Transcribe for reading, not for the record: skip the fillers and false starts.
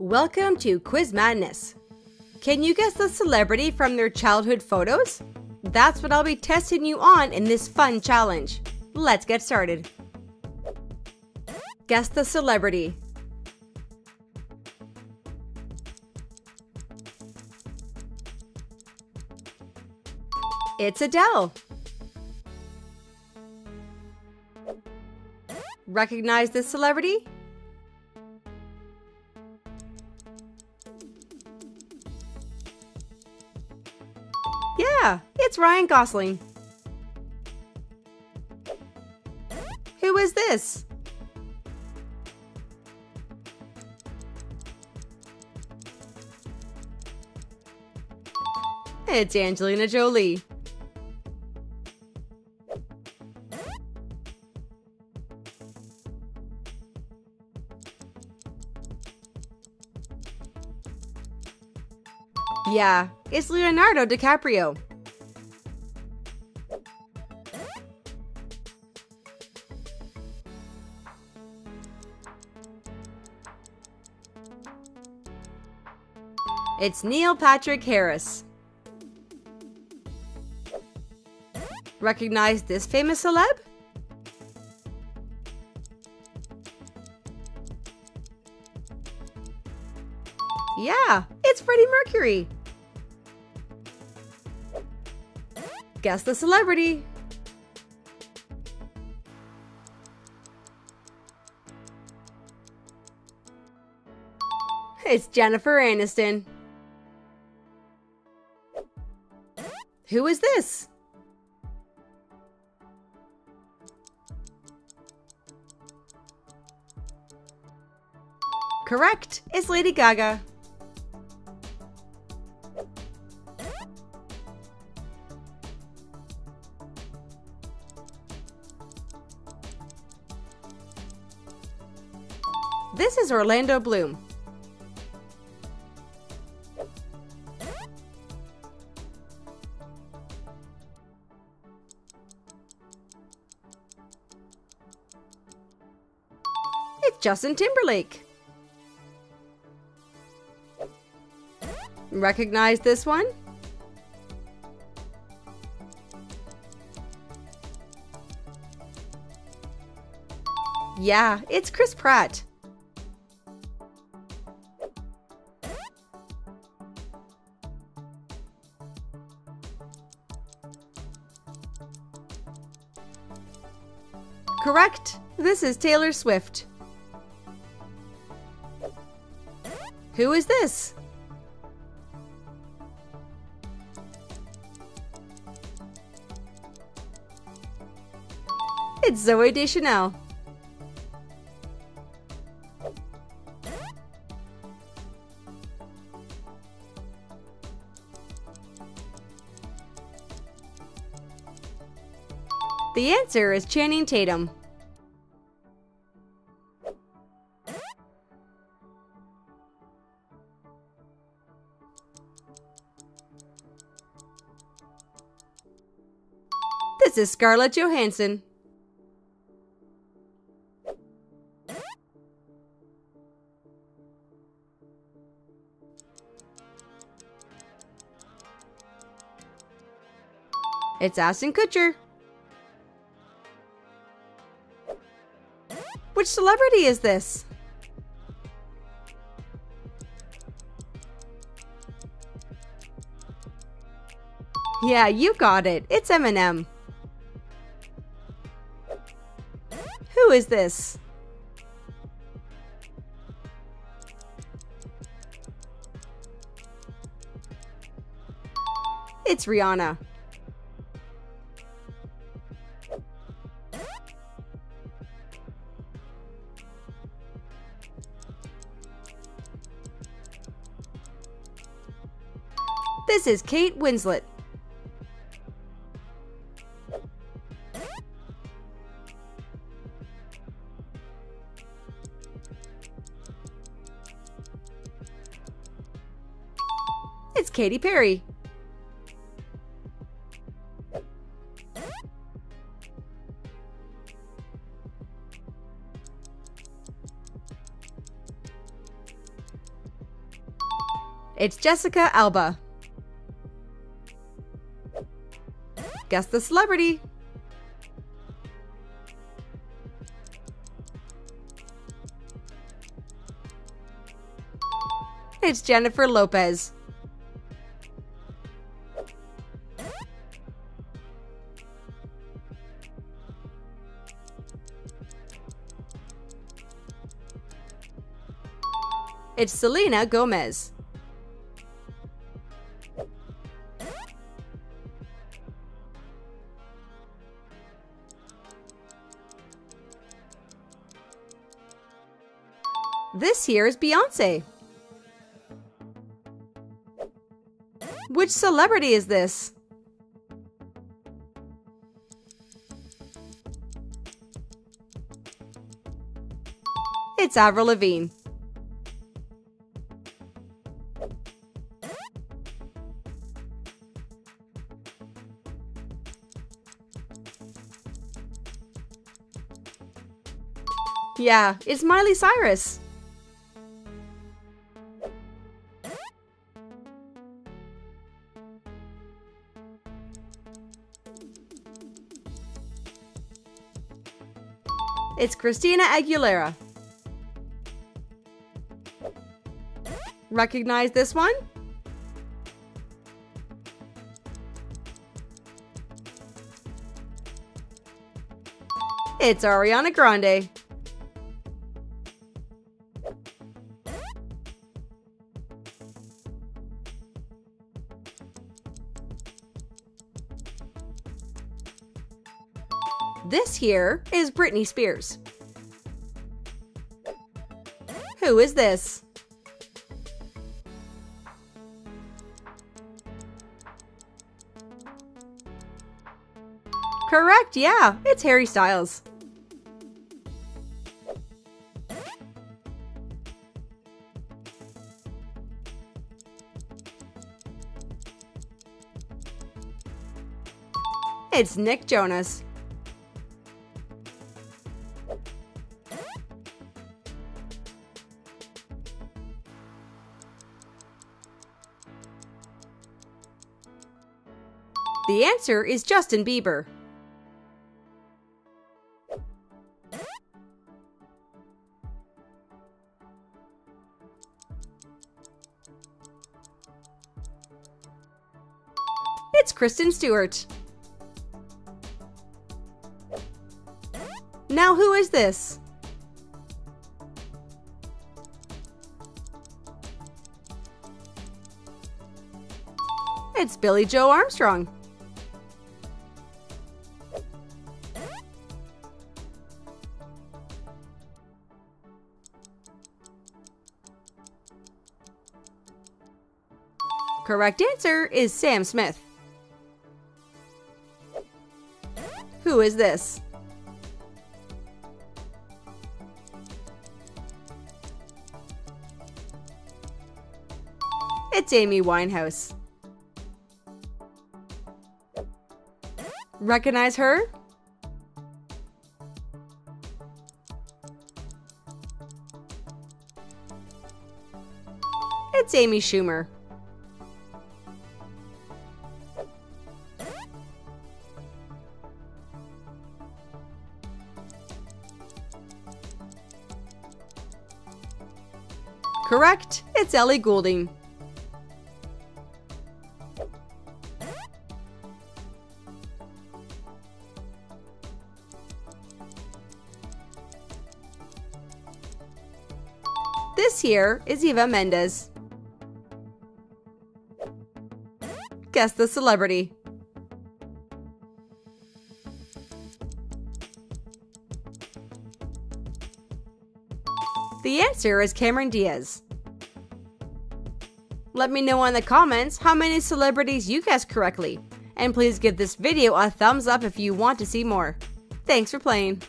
Welcome to Quiz Madness. Can you guess the celebrity from their childhood photos? That's what I'll be testing you on in this fun challenge. Let's get started. Guess the celebrity. It's Adele. Recognize this celebrity? Yeah, it's Ryan Gosling. Who is this? It's Angelina Jolie. Yeah, it's Leonardo DiCaprio. It's Neil Patrick Harris. Recognize this famous celeb? Yeah, it's Freddie Mercury. Guess the celebrity. It's Jennifer Aniston. Who is this? Correct, it's Lady Gaga. This is Orlando Bloom. It's Justin Timberlake. Recognize this one? Yeah, it's Chris Pratt. Correct. This is Taylor Swift. Who is this? It's Zooey Deschanel. The answer is Channing Tatum. This is Scarlett Johansson. It's Ashton Kutcher. Which celebrity is this? Yeah, you got it. It's Eminem. Who is this? It's Rihanna. This is Kate Winslet. It's Katy Perry. It's Jessica Alba. Guess the celebrity. It's Jennifer Lopez. It's Selena Gomez. This here is Beyoncé. Which celebrity is this? It's Avril Lavigne. Yeah, it's Miley Cyrus. It's Christina Aguilera. Recognize this one? It's Ariana Grande. This here is Britney Spears. Who is this? Correct, yeah, it's Harry Styles. It's Nick Jonas. The answer is Justin Bieber. It's Kristen Stewart. Now who is this? It's Billie Joe Armstrong. Correct answer is Sam Smith. Who is this? It's Amy Winehouse. Recognize her? It's Amy Schumer. Correct, it's Ellie Goulding. This here is Eva Mendes. Guess the celebrity. The answer is Cameron Diaz. Let me know in the comments how many celebrities you guessed correctly, and please give this video a thumbs up if you want to see more. Thanks for playing.